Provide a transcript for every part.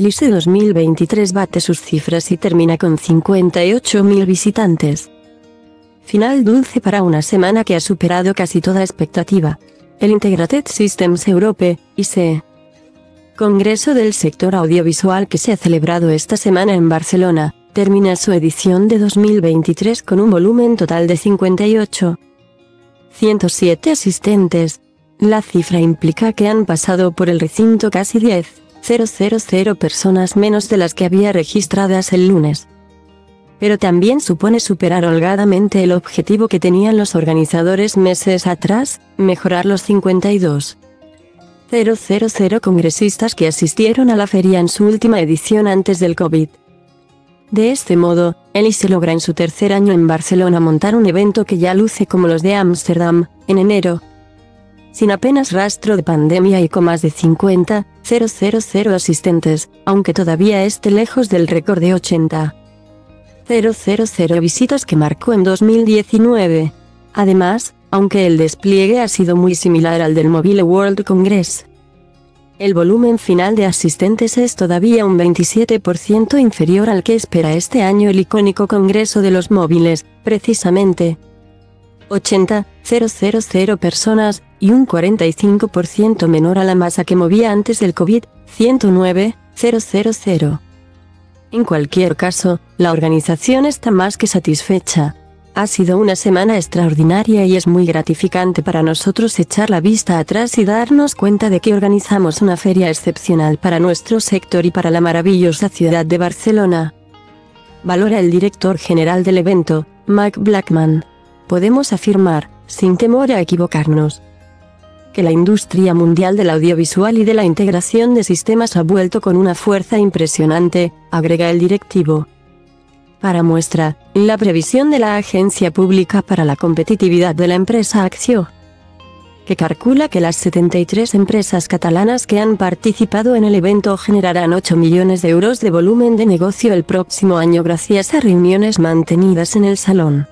El ISE 2023 bate sus cifras y termina con 58.000 visitantes. Final dulce para una semana que ha superado casi toda expectativa. El Integrated Systems Europe, ISE, Congreso del Sector Audiovisual que se ha celebrado esta semana en Barcelona, termina su edición de 2023 con un volumen total de 58.107 asistentes. La cifra implica que han pasado por el recinto casi 10.000 personas menos de las que había registradas el lunes. Pero también supone superar holgadamente el objetivo que tenían los organizadores meses atrás, mejorar los 52.000 congresistas que asistieron a la feria en su última edición antes del COVID. De este modo, el ISE logra en su tercer año en Barcelona montar un evento que ya luce como los de Ámsterdam, en enero, sin apenas rastro de pandemia y con más de 50.000 asistentes, aunque todavía esté lejos del récord de 80.000 visitas que marcó en 2019. Además, aunque el despliegue ha sido muy similar al del Mobile World Congress, el volumen final de asistentes es todavía un 27% inferior al que espera este año el icónico Congreso de los Móviles, precisamente 80.000 personas, y un 45% menor a la masa que movía antes del COVID, 109.000. En cualquier caso, la organización está más que satisfecha. Ha sido una semana extraordinaria y es muy gratificante para nosotros echar la vista atrás y darnos cuenta de que organizamos una feria excepcional para nuestro sector y para la maravillosa ciudad de Barcelona, valora el director general del evento, Mac Blackman. Podemos afirmar, sin temor a equivocarnos, que la industria mundial del audiovisual y de la integración de sistemas ha vuelto con una fuerza impresionante, agrega el directivo. Para muestra, la previsión de la Agencia Pública para la Competitividad de la empresa Acció, que calcula que las 73 empresas catalanas que han participado en el evento generarán 8 millones de euros de volumen de negocio el próximo año gracias a reuniones mantenidas en el salón.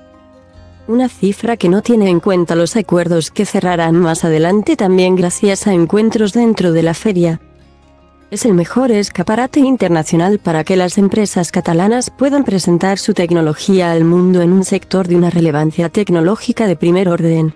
Una cifra que no tiene en cuenta los acuerdos que cerrarán más adelante también gracias a encuentros dentro de la feria. Es el mejor escaparate internacional para que las empresas catalanas puedan presentar su tecnología al mundo en un sector de una relevancia tecnológica de primer orden.